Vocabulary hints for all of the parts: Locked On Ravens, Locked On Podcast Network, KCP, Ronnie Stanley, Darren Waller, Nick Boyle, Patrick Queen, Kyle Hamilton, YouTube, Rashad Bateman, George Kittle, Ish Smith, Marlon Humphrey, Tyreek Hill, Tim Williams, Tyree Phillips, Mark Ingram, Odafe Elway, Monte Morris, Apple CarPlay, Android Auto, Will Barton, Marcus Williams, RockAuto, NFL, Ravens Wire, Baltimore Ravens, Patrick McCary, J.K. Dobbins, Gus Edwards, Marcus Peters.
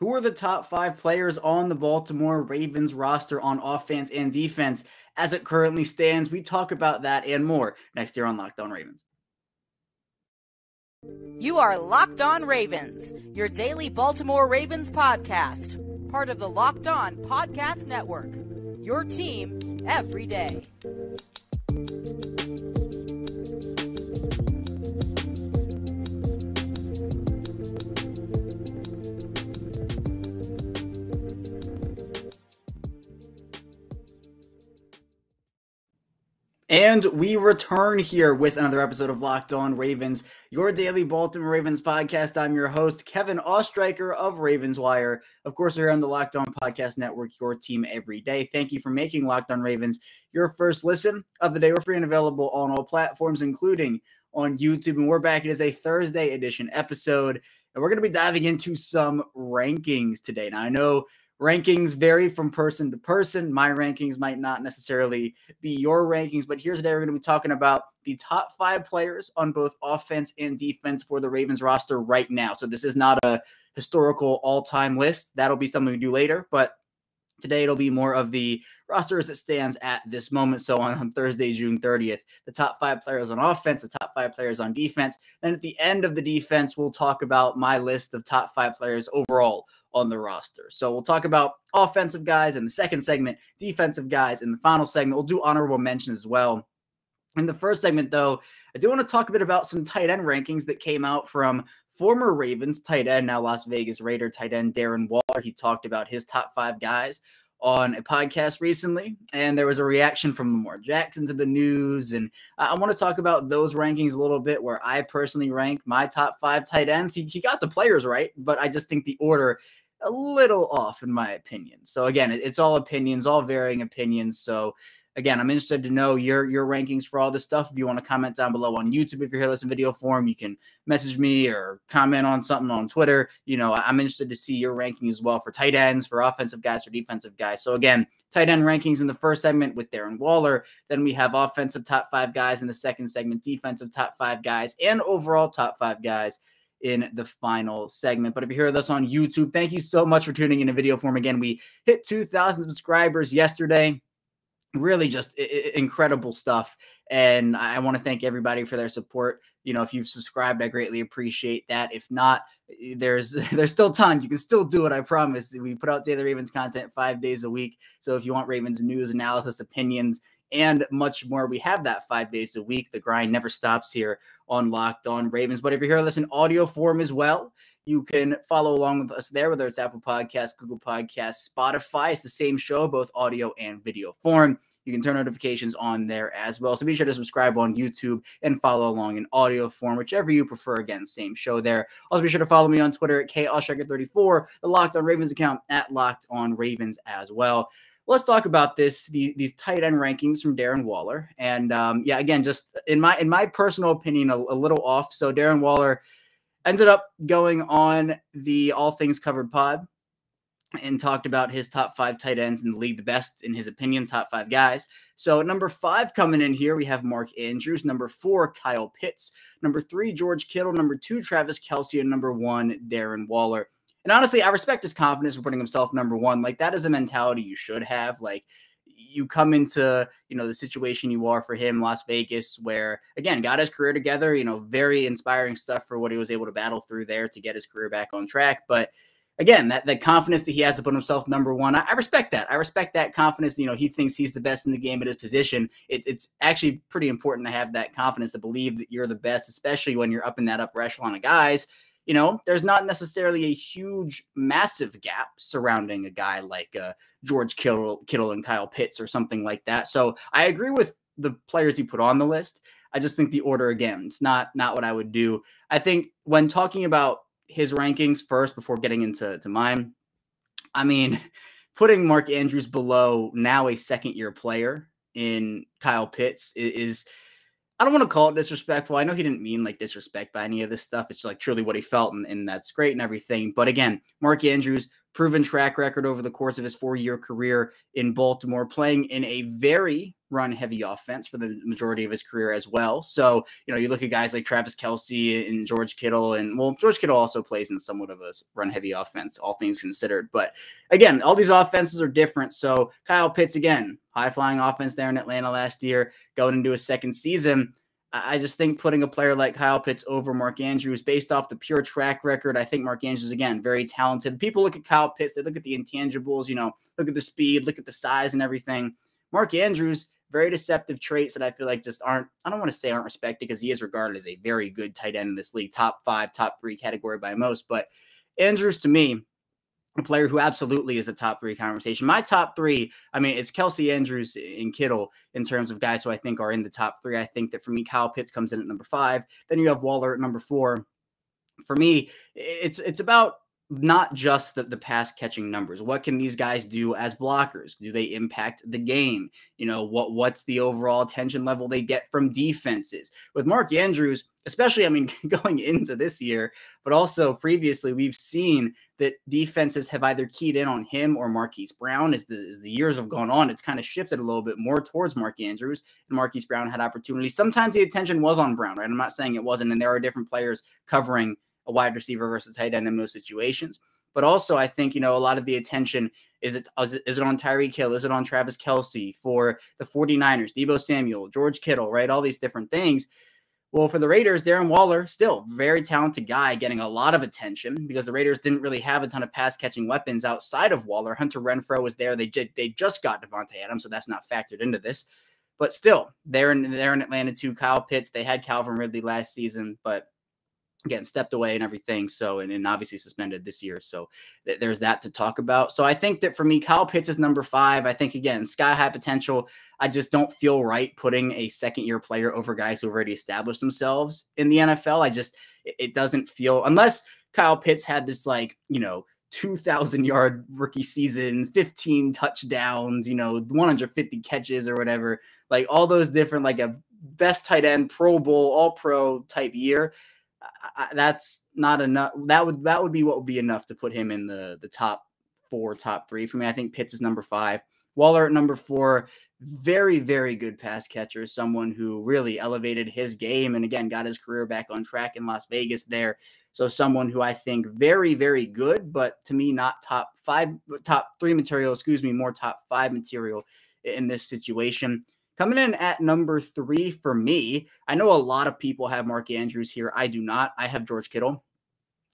Who are the top five players on the Baltimore Ravens roster on offense and defense as it currently stands? We talk about that and more next year on Locked On Ravens. You are Locked On Ravens, your daily Baltimore Ravens podcast, part of the Locked On Podcast Network, your team every day. And we return here with another episode of Locked On Ravens, your daily Baltimore Ravens podcast. I'm your host, Kevin Oestreicher of Ravens Wire. Of course, we're on the Locked On Podcast Network, your team every day. Thank you for making Locked On Ravens your first listen of the day. We're free and available on all platforms, including on YouTube. And we're back. It is a Thursday edition episode, and we're going to be diving into some rankings today. Now, I know rankings vary from person to person. My rankings might not necessarily be your rankings, but here today we're going to be talking about the top five players on both offense and defense for the Ravens roster right now. So this is not a historical all-time list. That'll be something we do later, but today it'll be more of the roster as it stands at this moment. So on Thursday, June 30th, the top five players on offense, the top five players on defense. Then at the end of the defense, we'll talk about my list of top five players overall on the roster. So we'll talk about offensive guys in the second segment, defensive guys in the final segment. We'll do honorable mentions as well. In the first segment, though, I do want to talk a bit about some tight end rankings that came out from former Ravens tight end, now Las Vegas Raider tight end Darren Waller. He talked about his top five guys on a podcast recently, and there was a reaction from Lamar Jackson to the news. And I want to talk about those rankings a little bit, where I personally rank my top five tight ends. He got the players right, but I just think the order a little off in my opinion. So again, it's all opinions, all varying opinions. So again, I'm interested to know your rankings for all this stuff. If you want to comment down below on YouTube, if you're here listening video form, you can message me or comment on something on Twitter. You know, I'm interested to see your ranking as well for tight ends, for offensive guys, for defensive guys. So again, tight end rankings in the first segment with Darren Waller. Then we have offensive top five guys in the second segment, defensive top five guys, and overall top five guys in the final segment. But if you're here with us on YouTube, thank you so much for tuning in to video form. Again, we hit 2,000 subscribers yesterday. Really just incredible stuff. And I want to thank everybody for their support. You know, if you've subscribed, I greatly appreciate that. If not, there's still time. You can still do it. I promise. We put out Daily Ravens content 5 days a week. So if you want Ravens news, analysis, opinions, and much more, we have that 5 days a week. The grind never stops here on Locked On Ravens. But if you're here, listen audio form as well. You can follow along with us there, whether it's Apple Podcasts, Google Podcasts, Spotify. It's the same show, both audio and video form. You can turn notifications on there as well. So be sure to subscribe on YouTube and follow along in audio form, whichever you prefer. Again, same show there. Also, be sure to follow me on Twitter at KOestreicher34, the Locked On Ravens account at Locked On Ravens as well. Let's talk about these tight end rankings from Darren Waller. And yeah, again, just in my personal opinion, a little off. So Darren Waller ended up going on the All Things Covered pod and talked about his top five tight ends in the league, the best, in his opinion, top five guys. So at number five coming in here, we have Mark Andrews. Number four, Kyle Pitts. Number three, George Kittle. Number two, Travis Kelce. And number one, Darren Waller. And honestly, I respect his confidence for putting himself number one. Like, that is a mentality you should have. Like, you come into, you know, the situation you are for him, Las Vegas, where, again, got his career together, you know, very inspiring stuff for what he was able to battle through there to get his career back on track. But again, that confidence that he has to put himself number one, I respect that. I respect that confidence. You know, he thinks he's the best in the game at his position. It's actually pretty important to have that confidence, to believe that you're the best, especially when you're up in that upper echelon of guys. You know, there's not necessarily a huge, massive gap surrounding a guy like George Kittle and Kyle Pitts or something like that. So I agree with the players you put on the list. I just think the order, again, it's not what I would do. I think when talking about his rankings first before getting into mine, I mean, putting Mark Andrews below now a second-year player in Kyle Pitts is I don't want to call it disrespectful. I know he didn't mean like disrespect by any of this stuff. It's like truly what he felt, and that's great and everything. But again, Mark Andrews, proven track record over the course of his 4-year career in Baltimore, playing in a very run-heavy offense for the majority of his career as well. So, you know, you look at guys like Travis Kelce and George Kittle, and, well, George Kittle also plays in somewhat of a run-heavy offense, all things considered. But, again, all these offenses are different. So Kyle Pitts, again, high-flying offense there in Atlanta last year, going into his second season. I just think putting a player like Kyle Pitts over Mark Andrews based off the pure track record, I think Mark Andrews, again, very talented. People look at Kyle Pitts, they look at the intangibles, you know, look at the speed, look at the size and everything. Mark Andrews, very deceptive traits that I feel like just aren't, I don't want to say aren't respected because he is regarded as a very good tight end in this league, top 5, top 3 category by most. But Andrews, to me, a player who absolutely is a top 3 conversation. My top 3, I mean, it's Kelce, Andrews, and Kittle in terms of guys who I think are in the top 3. I think that for me, Kyle Pitts comes in at number 5. Then you have Waller at number 4. For me, it's about not just the pass catching numbers. What can these guys do as blockers? Do they impact the game? You know, what's the overall attention level they get from defenses? With Mark Andrews, especially, I mean, going into this year, but also previously, we've seen that defenses have either keyed in on him or Marquise Brown. As the years have gone on, it's kind of shifted a little bit more towards Mark Andrews, and Marquise Brown had opportunities. Sometimes the attention was on Brown, right? I'm not saying it wasn't, and there are different players covering a wide receiver versus tight end in most situations. But also, I think, you know, a lot of the attention, is it on Tyreek Hill? Is it on Travis Kelce for the 49ers, Deebo Samuel, George Kittle, right? All these different things. Well, for the Raiders, Darren Waller, still very talented guy, getting a lot of attention because the Raiders didn't really have a ton of pass-catching weapons outside of Waller. Hunter Renfrow was there. They just got Devontae Adams, so that's not factored into this. But still, they're in Atlanta too. Kyle Pitts, they had Calvin Ridley last season, but again, stepped away and everything. So, and obviously suspended this year. So there's that to talk about. So I think that for me, Kyle Pitts is number 5. I think, again, sky high potential. I just don't feel right putting a second year player over guys who already established themselves in the NFL. I just, it doesn't feel, unless Kyle Pitts had this, like, you know, 2,000-yard rookie season, 15 touchdowns, you know, 150 catches or whatever, like all those different, like a best tight end, Pro Bowl, all pro type year. That's not enough. That would be what would be enough to put him in the top 4, top 3 for me. I think Pitts is number 5, Waller at number 4, very, very good pass catcher, someone who really elevated his game and, again, got his career back on track in Las Vegas there. So someone who I think very, very good, but to me, not top 3 material, excuse me, more top 5 material in this situation. Coming in at number 3 for me, I know a lot of people have Mark Andrews here. I do not. I have George Kittle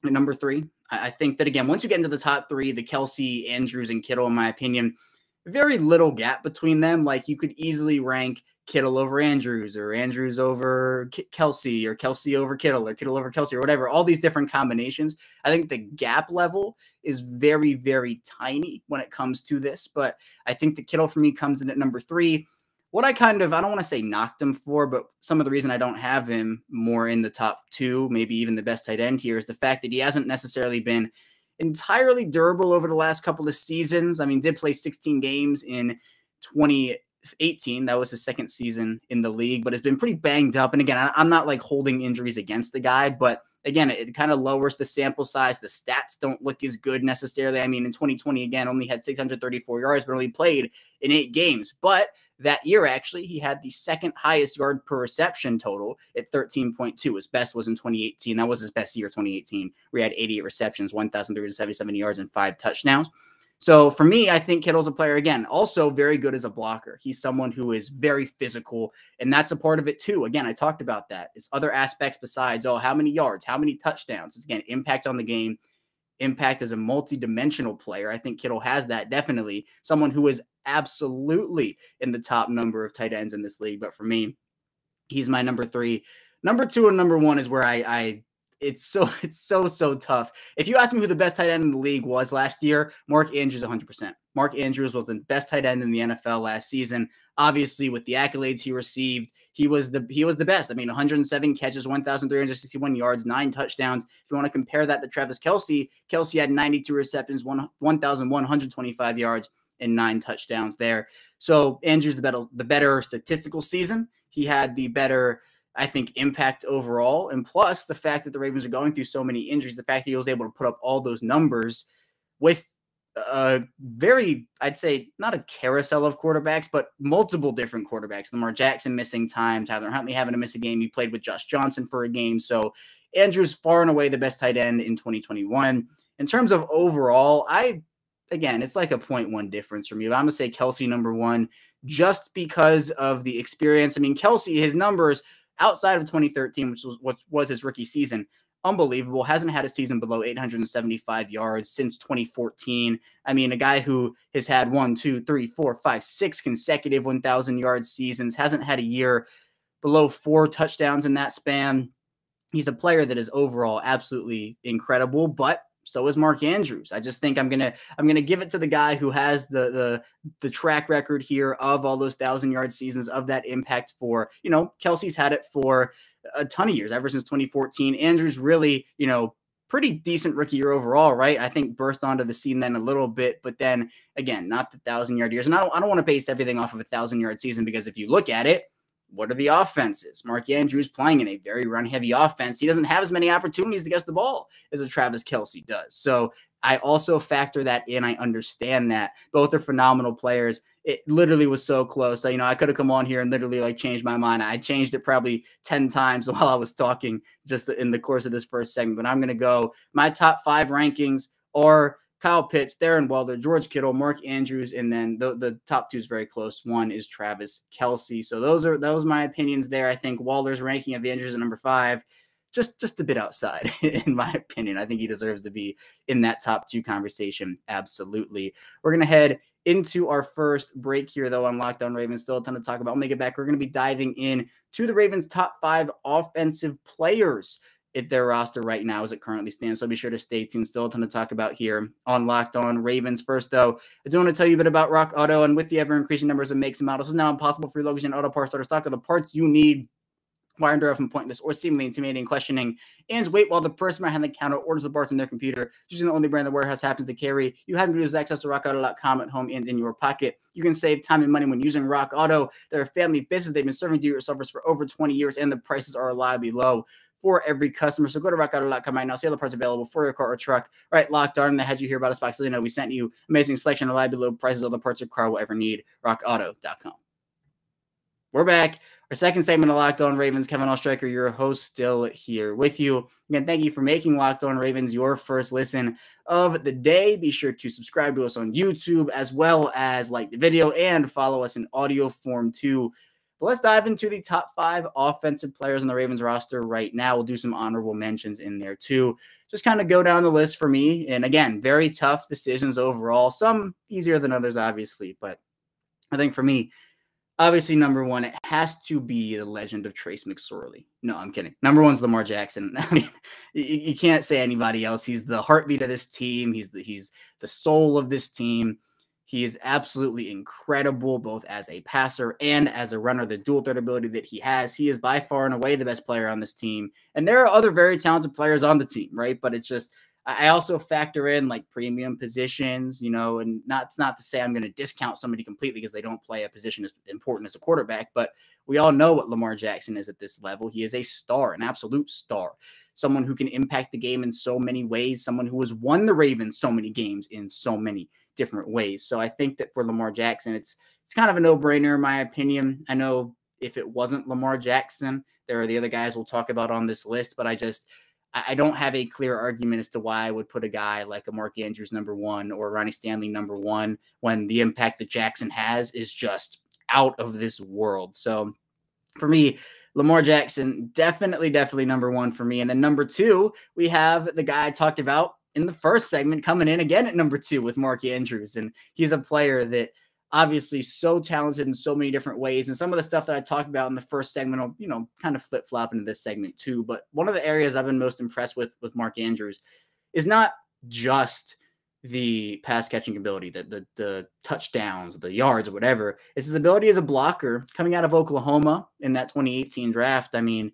at number 3. I think that, again, once you get into the top 3, the Kelce, Andrews, and Kittle, in my opinion, very little gap between them. Like, you could easily rank Kittle over Andrews, or Andrews over Kelce, or Kelce over Kittle, or Kittle over Kelce, or whatever, all these different combinations. I think the gap level is very, very tiny when it comes to this, but I think the Kittle for me comes in at number 3. What I kind of, I don't want to say knocked him for, but some of the reason I don't have him more in the top 2, maybe even the best tight end here, is the fact that he hasn't necessarily been entirely durable over the last couple of seasons. I mean, did play 16 games in 2018. That was his second season in the league, but has been pretty banged up. And again, I'm not like holding injuries against the guy, but again, it kind of lowers the sample size. The stats don't look as good necessarily. I mean, in 2020, again, only had 634 yards, but only played in 8 games. But that year, actually, he had the second highest yard per reception total at 13.2. His best was in 2018. That was his best year, 2018, where he had 88 receptions, 1,377 yards, and 5 touchdowns. So for me, I think Kittle's a player, again, also very good as a blocker. He's someone who is very physical, and that's a part of it too. Again, I talked about that. It's other aspects besides, oh, how many yards, how many touchdowns? It's, again, impact on the game, impact as a multi-dimensional player. I think Kittle has that, definitely. Someone who is absolutely in the top number of tight ends in this league. But for me, he's my number 3. Number 2 and number 1 is where I it's so tough. If you asked me who the best tight end in the league was last year, Mark Andrews 100%. Mark Andrews was the best tight end in the NFL last season. Obviously, with the accolades he received, he was the best. I mean, 107 catches, 1,361 yards, 9 touchdowns. If you want to compare that to Travis Kelce, Kelce had 92 receptions, 1,125 yards, and 9 touchdowns there. So Andrews, the better statistical season. He had the better, I think, impact overall. And plus the fact that the Ravens are going through so many injuries, the fact that he was able to put up all those numbers with very, I'd say, not a carousel of quarterbacks, but multiple different quarterbacks. Lamar Jackson missing time, Tyler Huntley having to miss a game. He played with Josh Johnson for a game. So Andrews far and away the best tight end in 2021. In terms of overall, again, it's like a 0.1 difference from you. I'm going to say Kelce number one just because of the experience. I mean, Kelce, his numbers outside of 2013, which was his rookie season, unbelievable. Hasn't had a season below 875 yards since 2014. I mean, a guy who has had 6 consecutive 1,000-yard seasons, hasn't had a year below 4 touchdowns in that span. He's a player that is overall absolutely incredible, but so is Mark Andrews. I just think I'm gonna give it to the guy who has the track record here of all those 1,000-yard seasons, of that impact for, you know, Kelce's had it for a ton of years, ever since 2014. Andrews really, you know, pretty decent rookie year overall, right? I think burst onto the scene then a little bit, but then again, not the 1,000-yard years. And I don't want to base everything off of a 1,000-yard season, because if you look at it, what are the offenses? Mark Andrews playing in a very run-heavy offense. He doesn't have as many opportunities to catch the ball as a Travis Kelce does. So I also factor that in. I understand that. Both are phenomenal players. It literally was so close. So, you know, I could have come on here and literally like changed my mind. I changed it probably 10 times while I was talking just in the course of this first segment. But I'm going to go. My top 5 rankings are Kyle Pitts, Darren Waller, George Kittle, Mark Andrews, and then the top 2 is very close. 1 is Travis Kelce. So those are my opinions there. I think Waller's ranking of Andrews at number 5, just a bit outside, in my opinion. I think he deserves to be in that top 2 conversation. Absolutely. We're going to head into our first break here, though, on Locked On Ravens. Still a ton to talk about. When we get back, we're going to be diving in to the Ravens' top 5 offensive players at their roster right now as it currently stands. So be sure to stay tuned. Still a ton to talk about here on Locked On Ravens. First, though, I do want to tell you a bit about Rock Auto. And with the ever-increasing numbers of makes and models, it's now impossible for your luggage and auto parts to stock of the parts you need. Wire and from pointless or seemingly intimidating questioning, and wait while the person behind the counter orders the parts on their computer, choosing the only brand the warehouse happens to carry. You have to use access to rockauto.com at home and in your pocket. You can save time and money when using Rock Auto. They're a family business. They've been serving do-it-yourselfers for over 20 years, and the prices are reliably low for every customer. So go to rockauto.com right now, see all the parts available for your car or truck. All right, Locked On, that had you here about us box. So, you know, we sent you amazing selection, reliably low prices, all the parts your car will ever need. rockauto.com. We're back. Our second segment of Locked On Ravens. Kevin Oestreicher, your host, still here with you. Again, thank you for making Locked On Ravens your first listen of the day. Be sure to subscribe to us on YouTube, as well as like the video and follow us in audio form too. But let's dive into the top 5 offensive players on the Ravens roster right now. We'll do some honorable mentions in there too. Just kind of go down the list for me. And again, very tough decisions overall. Some easier than others, obviously. But I think for me, obviously, number 1, it has to be the legend of Trace McSorley. No, I'm kidding. Number 1's Lamar Jackson. I mean, you can't say anybody else. He's the heartbeat of this team. He's the soul of this team. He is absolutely incredible, both as a passer and as a runner. The dual threat ability that he has, he is by far and away the best player on this team. And there are other very talented players on the team, right? But it's just, I also factor in like premium positions, you know, and it's not to say I'm going to discount somebody completely because they don't play a position as important as a quarterback, but we all know what Lamar Jackson is at this level. He is a star, an absolute star, someone who can impact the game in so many ways, someone who has won the Ravens so many games in so many different ways. So I think that for Lamar Jackson, it's kind of a no-brainer in my opinion. I know if it wasn't Lamar Jackson, there are the other guys we'll talk about on this list, but I don't have a clear argument as to why I would put a guy like a Mark Andrews number 1 or Ronnie Stanley number 1 when the impact that Jackson has is just out of this world. So for me, Lamar Jackson, definitely number 1 for me. And then number 2, we have the guy I talked about in the first segment coming in again at number 2 with Mark Andrews. And he's a player that obviously so talented in so many different ways. And some of the stuff that I talked about in the first segment will, you know, kind of flip-flop into this segment too. But one of the areas I've been most impressed with Mark Andrews is not just the pass-catching ability, the touchdowns, the yards, or whatever. It's his ability as a blocker coming out of Oklahoma in that 2018 draft. I mean,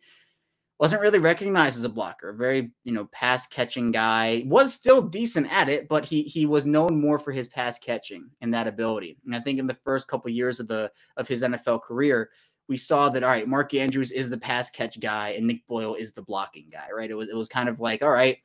wasn't really recognized as a blocker, very, you know, pass catching guy, was still decent at it, but he was known more for his pass catching and that ability. And I think in the first couple years of his NFL career, we saw that, all right, Mark Andrews is the pass catch guy and Nick Boyle is the blocking guy, right? It was kind of like, all right,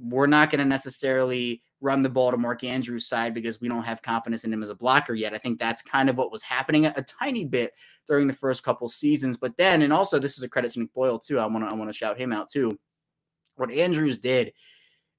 we're not going to necessarily run the ball to Mark Andrews' side because we don't have confidence in him as a blocker yet. I think that's kind of what was happening a tiny bit during the first couple seasons. But then, and also this is a credit to Nick Boyle too. I want to shout him out too. What Andrews did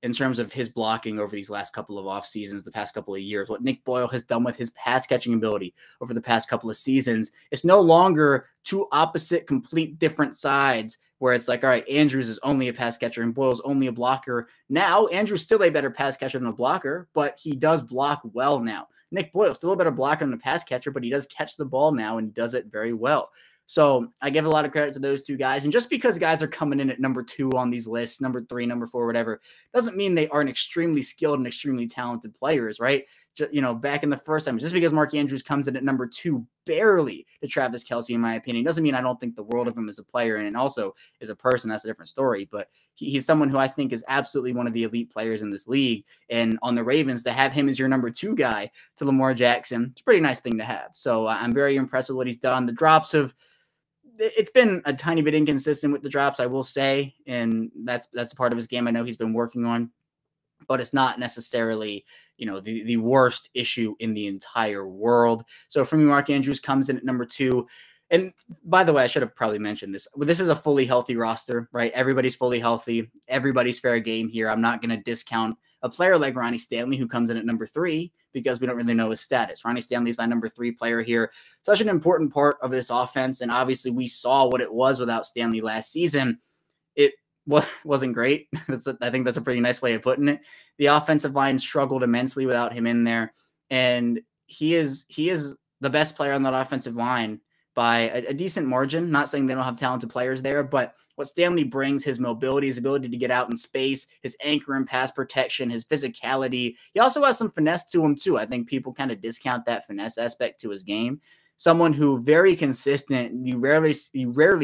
in terms of his blocking over these last couple of off seasons, the past couple of years, what Nick Boyle has done with his pass catching ability over the past couple of seasons, it's no longer two opposite, complete different sides where it's like, all right, Andrews is only a pass catcher and Boyle's only a blocker. Now, Andrews still a better pass catcher than a blocker, but he does block well now. Nick Boyle still a better blocker than a pass catcher, but he does catch the ball now and does it very well. So I give a lot of credit to those two guys. And just because guys are coming in at number two on these lists, number three, number four, whatever, doesn't mean they aren't extremely skilled and extremely talented players, right? Just, you know, back in the first time, just because Mark Andrews comes in at number two, barely to Travis Kelce, in my opinion, doesn't mean I don't think the world of him as a player and also as a person. That's a different story. But he's someone who I think is absolutely one of the elite players in this league. And on the Ravens, to have him as your number two guy to Lamar Jackson, it's a pretty nice thing to have. So I'm very impressed with what he's done. The drops have... It's been a tiny bit inconsistent with the drops, I will say, and that's part of his game I know he's been working on, but it's not necessarily, you know, the worst issue in the entire world. So for me, Mark Andrews comes in at number two. And by the way, I should have probably mentioned this. This is a fully healthy roster, right? Everybody's fully healthy. Everybody's fair game here. I'm not going to discount a player like Ronnie Stanley, who comes in at number three, because we don't really know his status. Ronnie Stanley's my number three player here. Such an important part of this offense. And obviously we saw what it was without Stanley last season. It wasn't great. I think that's a pretty nice way of putting it. The offensive line struggled immensely without him in there. And he is the best player on that offensive line by a decent margin. Not saying they don't have talented players there, but what Stanley brings, his mobility, his ability to get out in space, his anchor and pass protection, his physicality. He also has some finesse to him too. I think people kind of discount that finesse aspect to his game. Someone who very consistent, you rarely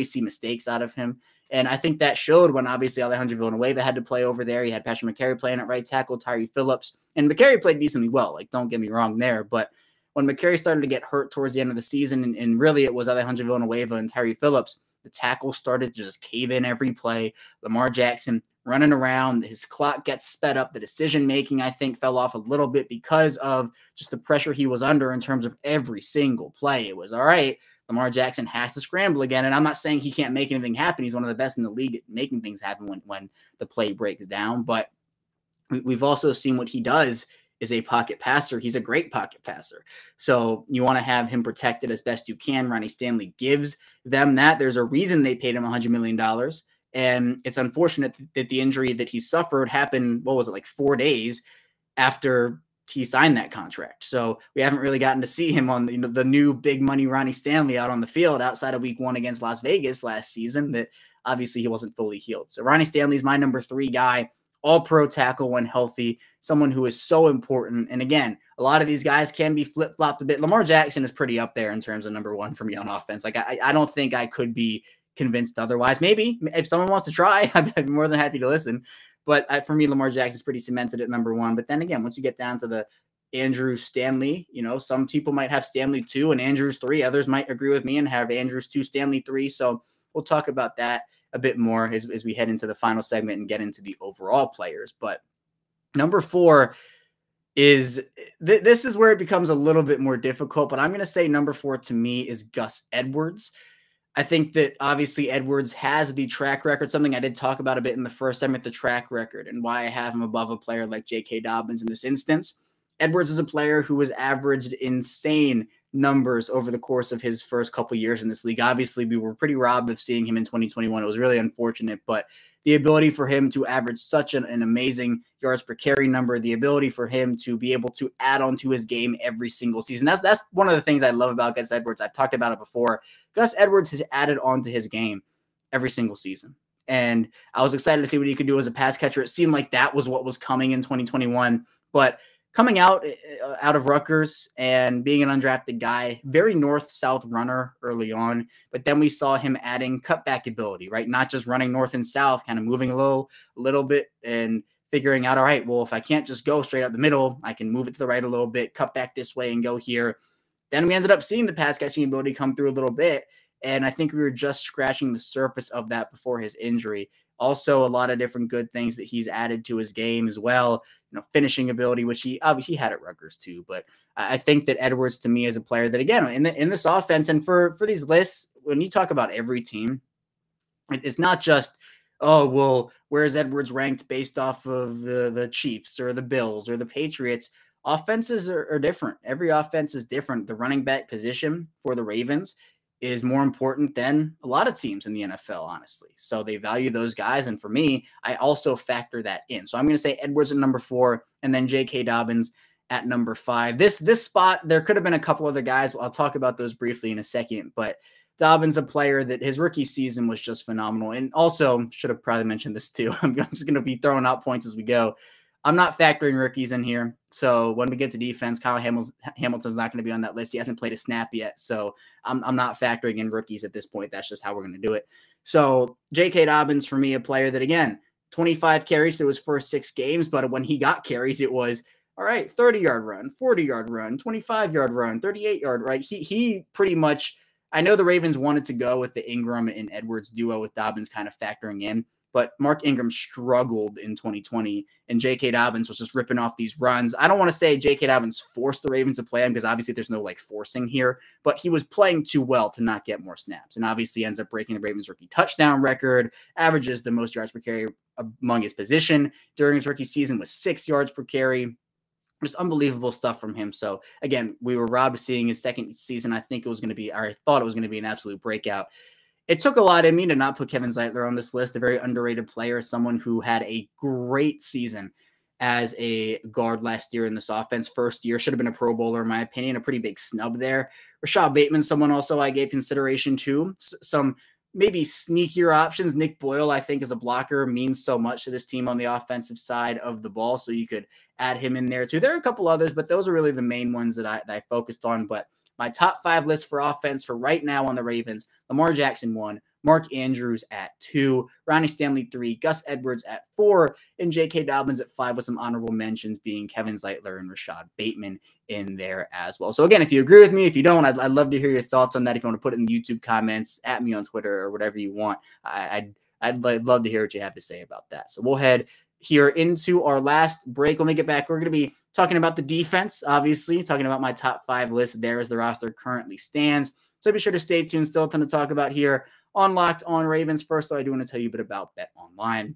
see mistakes out of him. And I think that showed when obviously Alejandro Villanueva had to play over there. He had Patrick McCary playing at right tackle, Tyree Phillips. And McCary played decently well. Like, don't get me wrong there, but when McCary started to get hurt towards the end of the season, and really it was Alejandro Villanueva and Tyree Phillips, the tackle started to just cave in every play. Lamar Jackson running around. His clock gets sped up. The decision-making, I think, fell off a little bit because of just the pressure he was under in terms of every single play. It was, all right, Lamar Jackson has to scramble again. And I'm not saying he can't make anything happen. He's one of the best in the league at making things happen when the play breaks down. But we've also seen what he does is a pocket passer. He's a great pocket passer. So you want to have him protected as best you can. Ronnie Stanley gives them that. There's a reason they paid him $100 million. And it's unfortunate that the injury that he suffered happened, what was it, like 4 days after he signed that contract. So we haven't really gotten to see him on the new big money Ronnie Stanley out on the field outside of week 1 against Las Vegas last season, that obviously he wasn't fully healed. So Ronnie Stanley's my number three guy. All pro tackle when healthy, someone who is so important. And again, a lot of these guys can be flip-flopped a bit. Lamar Jackson is pretty up there in terms of number one for me on offense. Like, I don't think I could be convinced otherwise. Maybe if someone wants to try, I'd be more than happy to listen. But for me, Lamar Jackson is pretty cemented at number one. But then again, once you get down to the Andrews, Stanley, you know, some people might have Stanley 2 and Andrews 3. Others might agree with me and have Andrews 2, Stanley 3. So we'll talk about that a bit more as we head into the final segment and get into the overall players. But number four is, this is where it becomes a little bit more difficult, but I'm going to say number four to me is Gus Edwards. I think that obviously Edwards has the track record, something I did talk about a bit in the first segment, the track record and why I have him above a player like J.K. Dobbins in this instance. Edwards is a player who has averaged insane numbers over the course of his first couple years in this league. Obviously, we were pretty robbed of seeing him in 2021. It was really unfortunate, but the ability for him to average such an amazing yards per carry number, the ability for him to be able to add on to his game every single season. That's one of the things I love about Gus Edwards. I've talked about it before. Gus Edwards has added on to his game every single season. And I was excited to see what he could do as a pass catcher. It seemed like that was what was coming in 2021, but coming out of Rutgers and being an undrafted guy, very north-south runner early on, but then we saw him adding cutback ability, right? Not just running north and south, kind of moving low a little bit and figuring out, all right, well, if I can't just go straight out the middle, I can move it to the right a little bit, cut back this way and go here. Then we ended up seeing the pass-catching ability come through a little bit, and I think we were just scratching the surface of that before his injury. Also, a lot of different good things that he's added to his game as well. finishing ability, which he obviously had at Rutgers too. But I think that Edwards, to me, is a player that, again, in this offense and for these lists, when you talk about every team, it's not just, oh, well, where's Edwards ranked based off of the Chiefs or the Bills or the Patriots. Offenses are different. Every offense is different. The running back position for the Ravens is more important than a lot of teams in the NFL, honestly. So they value those guys. And for me, I also factor that in. So I'm going to say Edwards at number 4 and then J.K. Dobbins at number 5. This spot, there could have been a couple other guys. I'll talk about those briefly in a second, but Dobbins, a player that his rookie season was just phenomenal. And also should have probably mentioned this too. I'm just going to be throwing out points as we go. I'm not factoring rookies in here. So when we get to defense, Kyle Hamilton's not going to be on that list. He hasn't played a snap yet. So I'm not factoring in rookies at this point. That's just how we're going to do it. So J.K. Dobbins, for me, a player that, again, 25 carries through his first 6 games. But when he got carries, it was, all right, 30-yard run, 40-yard run, 25-yard run, 38-yard, right? He pretty much, I know the Ravens wanted to go with the Ingram and Edwards duo with Dobbins kind of factoring in. But Mark Ingram struggled in 2020, and J.K. Dobbins was just ripping off these runs. I don't want to say J.K. Dobbins forced the Ravens to play him because obviously there's no forcing here, but he was playing too well to not get more snaps and obviously ends up breaking the Ravens rookie touchdown record, averages the most yards per carry among his position during his rookie season with 6 yards per carry. Just unbelievable stuff from him. So again, we were robbed of seeing his second season. I thought it was going to be an absolute breakout. It took a lot in me to not put Kevin Zeitler on this list, a very underrated player, someone who had a great season as a guard last year in this offense. First year, should have been a Pro Bowler, in my opinion, a pretty big snub there. Rashad Bateman, someone also I gave consideration to. Some maybe sneakier options. Nick Boyle, I think, as a blocker, means so much to this team on the offensive side of the ball, so you could add him in there too. There are a couple others, but those are really the main ones that I focused on, but my top 5 list for offense for right now on the Ravens: Lamar Jackson 1, Mark Andrews at 2, Ronnie Stanley 3, Gus Edwards at 4, and J.K. Dobbins at 5, with some honorable mentions being Kevin Zeitler and Rashad Bateman in there as well. So again, if you agree with me, if you don't, I'd love to hear your thoughts on that. If you want to put it in the YouTube comments, at me on Twitter or whatever you want, I'd love to hear what you have to say about that. So we'll head here into our last break. When we get back, we're going to be talking about the defense, obviously, talking about my top 5 list there as the roster currently stands. So be sure to stay tuned. Still a ton to talk about here on Locked On Ravens. First, though, I do want to tell you a bit about BetOnline.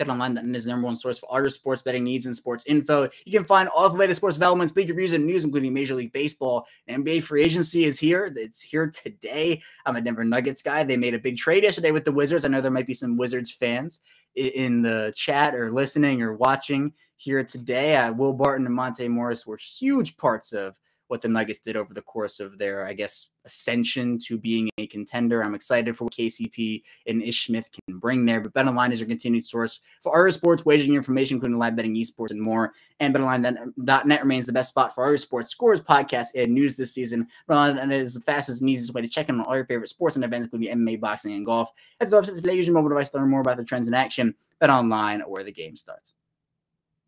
BetOnline is the number 1 source for all your sports betting needs and sports info. You can find all the latest sports developments, league reviews, and news, including Major League Baseball. And NBA free agency is here. It's here today. I'm a Denver Nuggets guy. They made a big trade yesterday with the Wizards. I know there might be some Wizards fans in the chat or listening or watching here today. Will Barton and Monte Morris were huge parts of what the Nuggets did over the course of their, I guess, ascension to being a contender. I'm excited for what KCP and Ish Smith can bring there. But BetOnline is your continued source for our sports wagering information, including live betting, esports, and more. And BetOnline.net remains the best spot for our sports scores, podcasts, and news this season. BetOnline is the fastest and easiest way to check in on all your favorite sports and events, including MMA, boxing, and golf. As the website today, use your mobile device to learn more about the trends in action. BetOnline, where the game starts.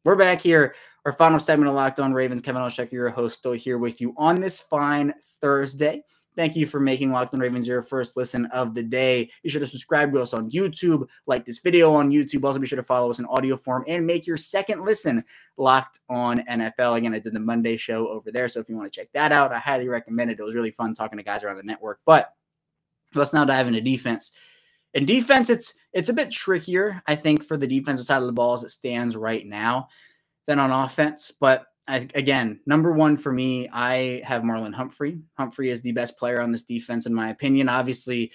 We're back here. Our final segment of Locked On Ravens. Kevin Oestreicher, your host, still here with you on this fine Thursday. Thank you for making Locked On Ravens your first listen of the day. Be sure to subscribe to us on YouTube, like this video on YouTube. Also, be sure to follow us in audio form and make your second listen Locked On NFL. Again, I did the Monday show over there, so if you want to check that out, I highly recommend it. It was really fun talking to guys around the network. But let's now dive into defense. In defense, it's a bit trickier, I think, for the defensive side of the ball as it stands right now than on offense. But again, number 1 for me, I have Marlon Humphrey. Humphrey is the best player on this defense, in my opinion. Obviously,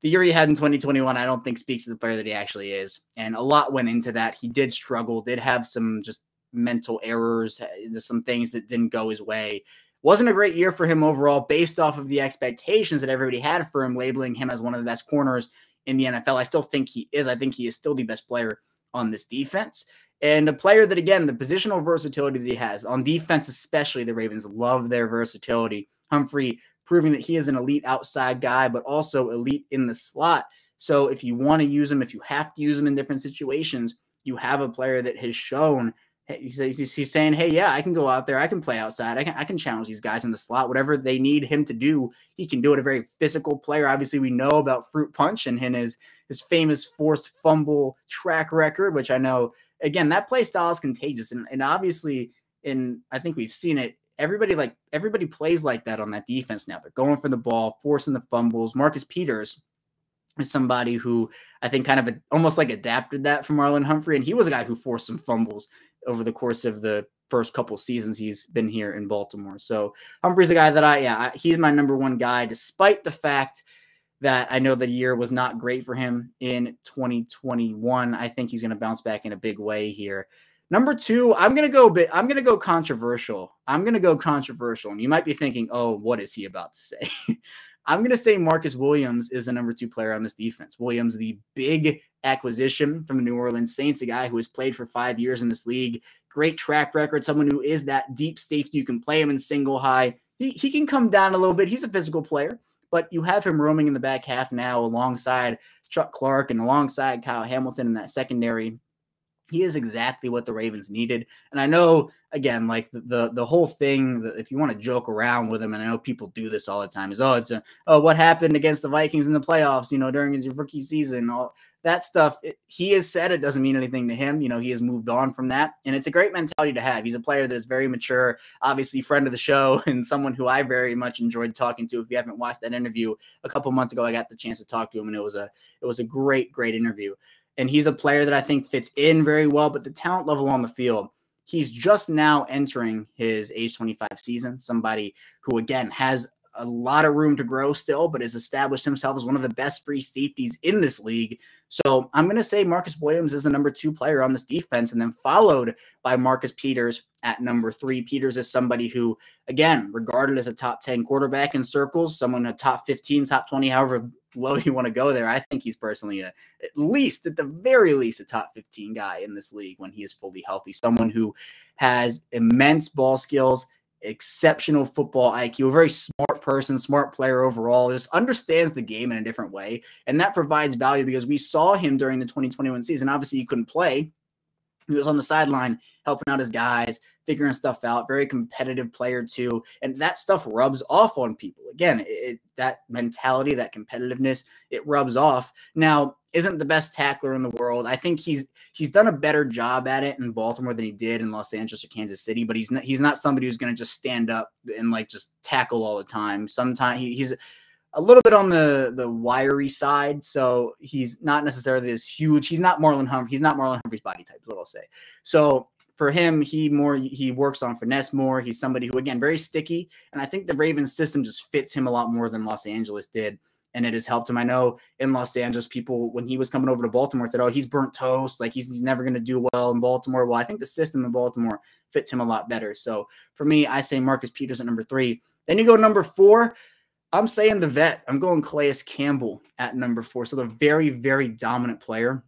the year he had in 2021, I don't think speaks to the player that he actually is. And a lot went into that. He did struggle, did have some just mental errors, some things that didn't go his way. Wasn't a great year for him overall based off of the expectations that everybody had for him, labeling him as one of the best corners in the NFL. I still think he is. I think he is still the best player on this defense, and a player that, again, the positional versatility that he has on defense, especially the Ravens love their versatility. Humphrey proving that he is an elite outside guy, but also elite in the slot. So if you want to use him, if you have to use him in different situations, you have a player that has shown, he's saying, hey, yeah, I can go out there. I can play outside. I can challenge these guys in the slot. Whatever they need him to do, he can do it. A very physical player. Obviously, we know about Fruit Punch and his famous forced fumble track record, which I know again, that play style is contagious. And obviously, and I think we've seen it, everybody plays like that on that defense now. They're going for the ball, forcing the fumbles. Marcus Peters is somebody who I think kind of almost like adapted that from Marlon Humphrey. And he was a guy who forced some fumbles over the course of the first couple seasons he's been here in Baltimore. So Humphrey's a guy that he's my number one guy, despite the fact that I know the year was not great for him in 2021. I think he's going to bounce back in a big way here. Number two, I'm going to go controversial. And you might be thinking, oh, what is he about to say? I'm going to say Marcus Williams is the number two player on this defense. Williams, the big acquisition from the New Orleans Saints, a guy who has played for 5 years in this league, great track record, someone who is that deep safety. You can play him in single high. He can come down a little bit. He's a physical player, but you have him roaming in the back half now alongside Chuck Clark and alongside Kyle Hamilton in that secondary. He is exactly what the Ravens needed. And I know, again, like the whole thing, if you want to joke around with him, and I know people do this all the time, is, what happened against the Vikings in the playoffs, during his rookie season, all that stuff. He has said it doesn't mean anything to him. He has moved on from that. And it's a great mentality to have. He's a player that's very mature, obviously friend of the show, and someone who I very much enjoyed talking to. If you haven't watched that interview a couple months ago, I got the chance to talk to him, and it was a great, great interview. And he's a player that I think fits in very well, but the talent level on the field, he's just now entering his age 25 season. Somebody who, again, has a lot of room to grow still, but has established himself as one of the best free safeties in this league. So I'm going to say Marcus Williams is the number two player on this defense, and then followed by Marcus Peters at number three. Peters is somebody who, again, regarded as a top 10 quarterback in circles, someone a top 15, top 20, however low you want to go there. I think he's personally at the very least, a top 15 guy in this league when he is fully healthy, someone who has immense ball skills, exceptional football IQ, a very smart person, smart player overall, just understands the game in a different way. And that provides value because we saw him during the 2021 season. Obviously, he couldn't play. He was on the sideline helping out his guys, figuring stuff out, very competitive player too. And that stuff rubs off on people. Again, that mentality, that competitiveness, it rubs off. Now, isn't the best tackler in the world. I think he's done a better job at it in Baltimore than he did in Los Angeles or Kansas City, but he's not somebody who's going to just stand up and like just tackle all the time. Sometimes he's a little bit on the wiry side, so he's not necessarily this huge. He's not Marlon Humphrey's body type, is what I'll say. So for him, he works on finesse more. He's somebody who, again, very sticky, and I think the Ravens system just fits him a lot more than Los Angeles did. And it has helped him. I know in Los Angeles, people, when he was coming over to Baltimore, said, oh, he's burnt toast. Like he's never going to do well in Baltimore. Well, I think the system in Baltimore fits him a lot better. So for me, I say Marcus Peters at number three. Then you go number four. I'm saying the vet. I'm going Calais Campbell at number four. So the very, very dominant player.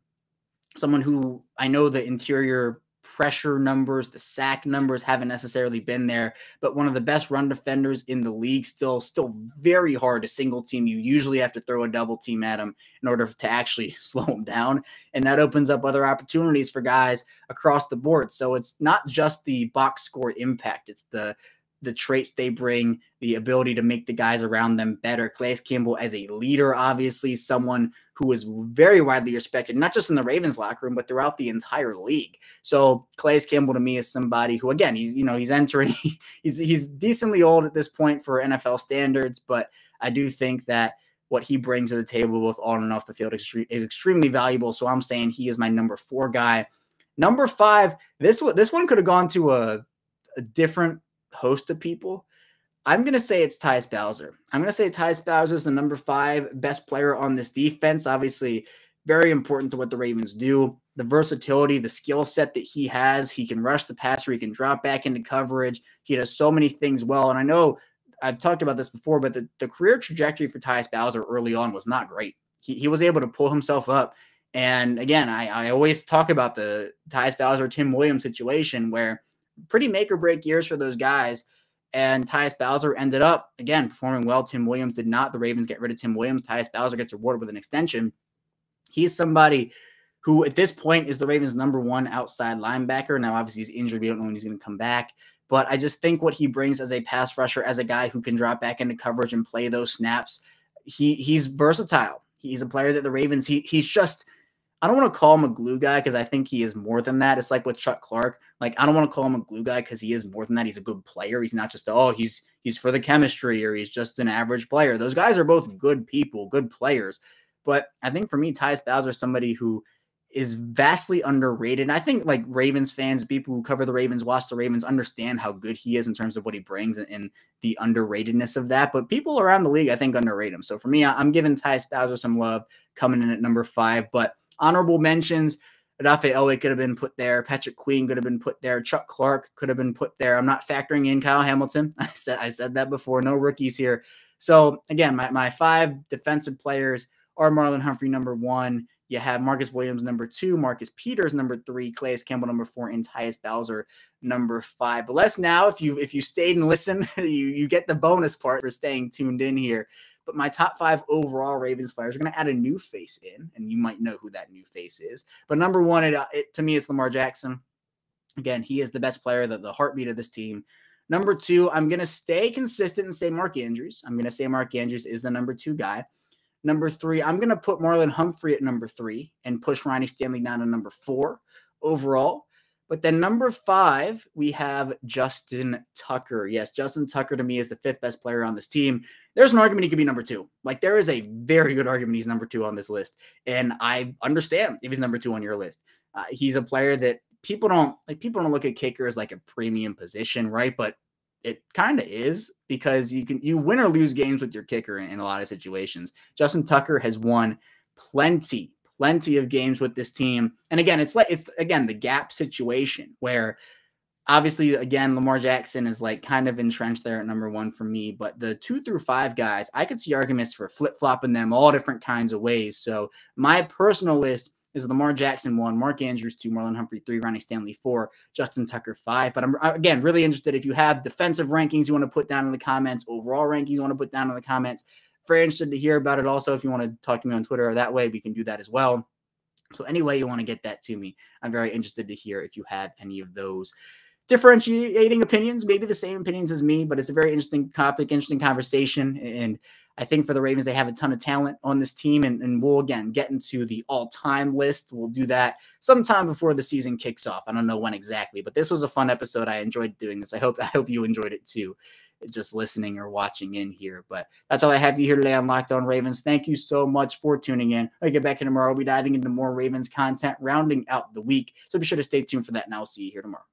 Someone who I know the interior pressure numbers, the sack numbers haven't necessarily been there, but one of the best run defenders in the league, still very hard to single team. You usually have to throw a double team at him in order to actually slow him down. And that opens up other opportunities for guys across the board. So it's not just the box score impact. It's the traits they bring, the ability to make the guys around them better. Calais Campbell as a leader, obviously someone who is very widely respected, not just in the Ravens locker room, but throughout the entire league. So Calais Campbell to me is somebody who, again, he's entering, he's decently old at this point for NFL standards, but I do think that what he brings to the table both on and off the field is extremely valuable. So I'm saying he is my number four guy. Number five, this one could have gone to a different host of people. I'm going to say it's Tyus Bowser. I'm going to say Tyus Bowser is the number five best player on this defense. Obviously, very important to what the Ravens do. The versatility, the skill set that he has. He can rush the passer. He can drop back into coverage. He does so many things well. And I know I've talked about this before, but the career trajectory for Tyus Bowser early on was not great. He was able to pull himself up. And again, I always talk about the Tyus Bowser, Tim Williams situation where pretty make or break years for those guys. And Tyus Bowser ended up, again, performing well. Tim Williams did not. The Ravens get rid of Tim Williams. Tyus Bowser gets rewarded with an extension. He's somebody who at this point is the Ravens' number one outside linebacker. Now, obviously, he's injured. We don't know when he's going to come back. But I just think what he brings as a pass rusher, as a guy who can drop back into coverage and play those snaps, he's versatile. He's a player that the Ravens, he's just I don't want to call him a glue guy because I think he is more than that. It's like with Chuck Clark. Like, I don't want to call him a glue guy because he is more than that. He's a good player. He's not just, oh, he's for the chemistry or he's just an average player. Those guys are both good people, good players. But I think for me, Tyus Bowser is somebody who is vastly underrated. And I think like Ravens fans, people who cover the Ravens, watch the Ravens, understand how good he is in terms of what he brings and the underratedness of that. But people around the league, I think, underrate him. So for me, I'm giving Tyus Bowser some love coming in at number 5. But honorable mentions, Odafe Elway could have been put there. Patrick Queen could have been put there. Chuck Clark could have been put there. I'm not factoring in Kyle Hamilton. I said that before. No rookies here. So again, my 5 defensive players are Marlon Humphrey, number 1. You have Marcus Williams, number 2, Marcus Peters, number 3, Calais Campbell, number 4, and Tyus Bowser, number 5. But let's now, if you stayed and listened, you get the bonus part for staying tuned in here. But my top 5 overall Ravens players are going to add a new face in, and you might know who that new face is. But number 1, it to me, it's Lamar Jackson. Again, he is the best player, the heartbeat of this team. Number 2, I'm going to stay consistent and say Mark Andrews. I'm going to say Mark Andrews is the number 2 guy. Number 3, I'm going to put Marlon Humphrey at number 3 and push Ronnie Stanley down to number 4 overall. But then number 5, we have Justin Tucker. Yes, Justin Tucker to me is the 5th best player on this team. There's an argument he could be number 2. Like, there is a very good argument he's number 2 on this list. And I understand if he's number 2 on your list. He's a player that people don't look at kicker as like a premium position, right? But it kind of is, because you win or lose games with your kicker in a lot of situations. Justin Tucker has won plenty of games with this team. And again, it's the gap situation where obviously, again, Lamar Jackson is like kind of entrenched there at number 1 for me, but the 2 through 5 guys, I could see arguments for flip-flopping them all different kinds of ways. So my personal list is Lamar Jackson 1, Mark Andrews 2, Marlon Humphrey 3, Ronnie Stanley 4, Justin Tucker 5. But I'm, again, really interested if you have defensive rankings you want to put down in the comments, overall rankings you want to put down in the comments. Very interested to hear about it. Also, if you want to talk to me on Twitter or that way, we can do that as well. So any way you want to get that to me, I'm very interested to hear if you have any of those differentiating opinions, maybe the same opinions as me, but it's a very interesting topic, interesting conversation. And I think for the Ravens, they have a ton of talent on this team. And we'll, again, get into the all-time list. We'll do that sometime before the season kicks off. I don't know when exactly, but this was a fun episode. I enjoyed doing this. I hope you enjoyed it too, just listening or watching in here. But that's all I have for you here today on Locked On Ravens. Thank you so much for tuning in. I'll get back in tomorrow. We'll be diving into more Ravens content, rounding out the week. So be sure to stay tuned for that, and I'll see you here tomorrow.